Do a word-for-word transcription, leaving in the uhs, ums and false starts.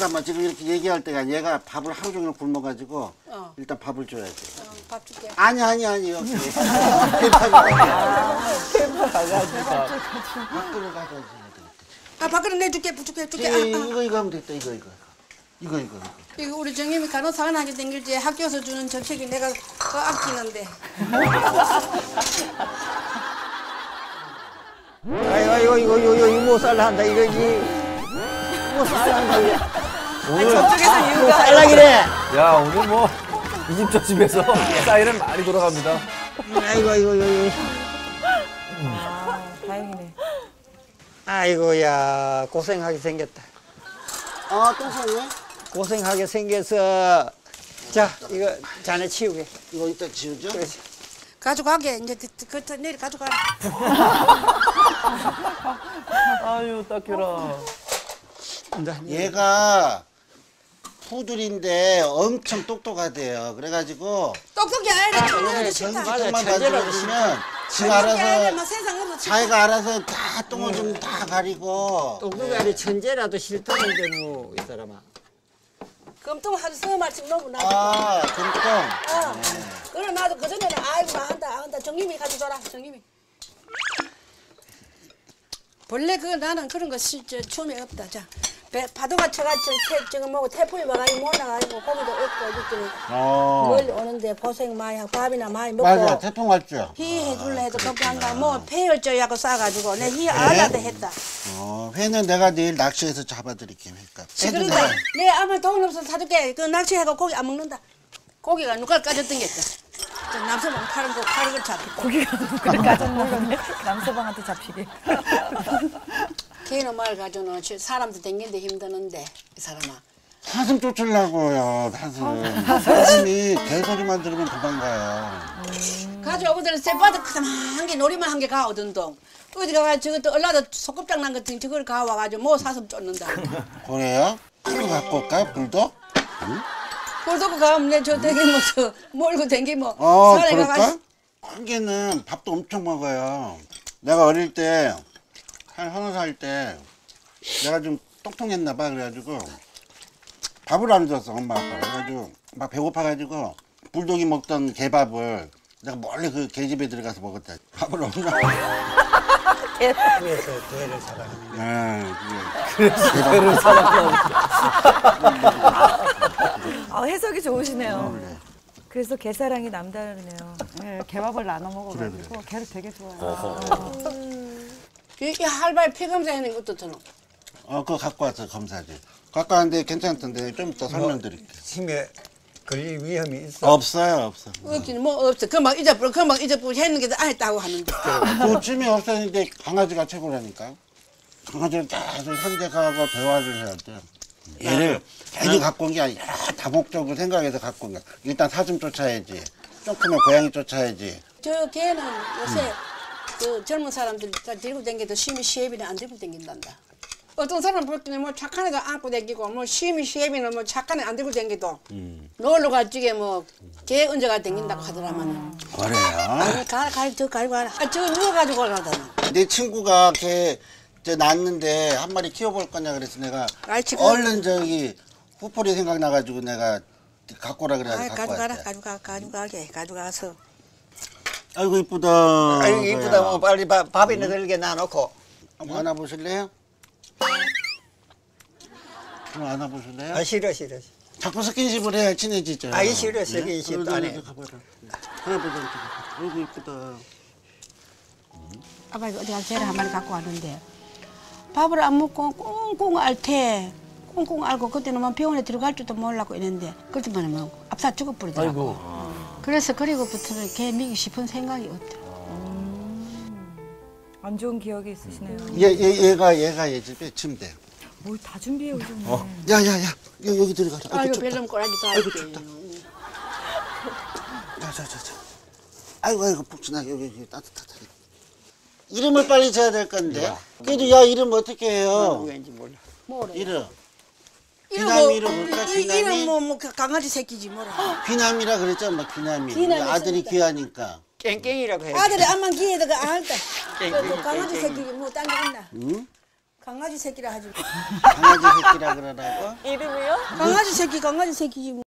잠깐만, 지금 이렇게 얘기할 때가 얘가 밥을 하루 종일 굶어가지고 어. 일단 밥을 줘야지. 어, 밥 줄게. 아니 아니 아니 여기. 대박. 대박. 밖으로 가져야지. 아 밖으로 내줄게, 부줄게, 줄게. 아, 아. 이거 이거 하면 됐다. 이거 이거 이거 이거 이거. 이거 우리 정혜미 간호사관 하게 댕길지 학교에서 주는 정책이 내가 더 아끼는데. 아이고 이거 이거 이거 이거 못살라 한다 이거지. 뭐 살랑이래. 오늘 뭐 살랑이래. 야 오늘 뭐 이 집 저 집에서 사이렌 많이 돌아갑니다. 아이고 아이고 아이고. 아 다행이네. 아이고야 고생하게 생겼다. 아 또 샀네. 고생하게 생겨서 자 이거 자네 치우게. 이거 이따 치우죠. 그렇지. 가져가게 이제 그 그 내일 가져가라. 아유 딱해라. 얘가 푸들인데 엄청 똑똑하대요. 그래가지고 똑똑이 아이를 천년을 싫다. 천년만 가져주면 지가 알아서 자기가 알아서 다 똥을 좀 다 가리고. 똑똑이 아이를 천재라도 싫다는데 뭐 이 사람아. 금통 하루 서너 마리씩 넣으면 나도. 아 금통. 어. 네. 그럼 나도 그 전에는 아이고 나 한다 안 한다 정님이 가져줘라 정님이. 원래 그 나는 그런 거 처음에 없다. 자. 배, 파도가 쳐가지고 지금 뭐고 태풍이 와가지고 못 나가지고 고기도 없고 멀리 오는데 고생 많이 하고 밥이나 많이 먹고. 맞아 태풍 왔죠. 희 해줄래 해도 그렇게 한가 뭐 폐혈저하고 싸가지고 내 희 알아도 했다. 어 회는 내가 내일 낚시해서 잡아드릴게. 그러니까 내 아무 돈 없어서 사줄게. 그 낚시하고 고기 안 먹는다. 고기가 누가 까졌던겠다. 남서방 파는 거 파는 걸 잡히고. 고기가 누가 까졌는데 남서방한테 잡히게. 걔는 말 가져놓은 사람도 댕기는데 힘드는데 이 사람아. 사슴 쫓으려고요. 사슴. 사슴이 개소리만 들으면 도망가요. 음. 가져 오거든 새바닥 한 개 놀이만 한 개 가 오던동. 어디 가가 저것도 얼라도 소꿉장 난 같은 저걸 가 와가지고 뭐 사슴 쫓는다. 그래요? 불 갖고 올까요? 불도? 응? 불도 가면 내 저 댕기면 저 몰고 댕기면. 어 그럴까? 한 개는 밥도 엄청 먹어요. 내가 어릴 때 한 서너 살 때 내가 좀 똑똑했나 봐. 그래가지고 밥을 안 줬어 엄마 아빠가. 그래가지고 막 배고파가지고 불독이 먹던 개밥을 내가 몰래 그 개집에 들어가서 먹었다. 밥을 엄마 그래서 개를 사달라고. 네 그래서 개를 사달라고. 아 해석이 좋으시네요. 네. 그래서 개사랑이 남다르네요. 네, 개밥을 나눠 먹어가지고 그래, 그래. 개를 되게 좋아해요. 이게 할발 피 검사하는 것도 들어. 어, 그거 갖고 왔어 검사지. 갖고 왔는데 괜찮던데 좀 이따 설명드릴게. 뭐, 치매 걸릴 위험이 있어? 없어요, 없어. 없긴 뭐 없어. 그 막 잊어버려, 그 막 잊어버려 했는 게 다 했다고 하는데. 그 치매 없었는데 강아지가 최고라니까. 강아지를 계속 선택하고 배워줘야 돼. 얘를 괜히 갖고 온 게 아니라 다목적으로 생각해서 갖고 온 거야. 일단 사슴 쫓아야지. 좀 크면 고양이 쫓아야지. 저 개는 요새. 음. 그 젊은 사람들 다 들고 댕겨도 시미 시애비는 안 들고 댕긴단다. 어떤 사람 볼 때는 뭐 착한 애도 안고 댕기고 뭐 시미 시애비는 뭐 착한 애 안 들고 댕겨도 음. 놀러 갈 적에 뭐 개 언제가 댕긴다고 하더라마는. 그래요? 아니 갈갈저 갈고 가라. 아, 저 누워가지고 가다나. 내 친구가 개 저 낳았는데 한 마리 키워볼 거냐 그래서 내가 알치고. 얼른 저기 후풀이 생각나가지고 내가 갖고 오라 그래서 갖고 왔대. 가져가라 가져가 가져가게 가져가서. 아이고 이쁘다. 아이고 이쁘다. 뭐 빨리 밥, 밥이나 들게 놔놓고. 한번 안아보실래요? 한번 안아보실래요? 아 싫어 싫어. 자꾸 스킨십을 해야 친해지죠. 아이 싫어 스킨십 안 해. 안아보자. 아이고 이쁘다. 아빠 이거 어디 가서 쟤를 한 마리 갖고 왔는데 밥을 안 먹고 꽁꽁 앓대. 꽁꽁 앓고 그때는 뭐 병원에 들어갈 줄도 몰랐고 이랬는데 그때만 하면 압사 죽어버리더라고. 아이고. 그래서 그리고부터는 개 미기 싶은 생각이 없더라고요. 안 좋은 기억이 있으시네요. 얘, 얘, 얘가 얘가 얘 집에 침대. 뭘 다 준비해 오셨네. 어. 야야야 여기 들어가자. 아이고 별놈 꼬라지도 아이고 춥다. 자자자자. 아이고 아이고 복순아 여기 여기 따뜻하다. 이름을 빨리 줘야 될 건데. 야. 그래도 야 이름 어떻게 해요? 왠지 몰라. 뭐래? 이름. 비남이로 이름 볼까? 비남이? 이름 뭐, 뭐 강아지 새끼지 뭐라. 비남이라 그랬죠 엄마. 비남이. 비남이 아들이 귀하니까. 깽깽이라고 해요. 아들이 암만 귀해도 그 안다. 강아지 새끼 뭐 딴 거 있나? 응? 강아지 새끼라 하지. 강아지 새끼라 그러라고? 이름이요? 강아지 새끼, 강아지 새끼지 뭐.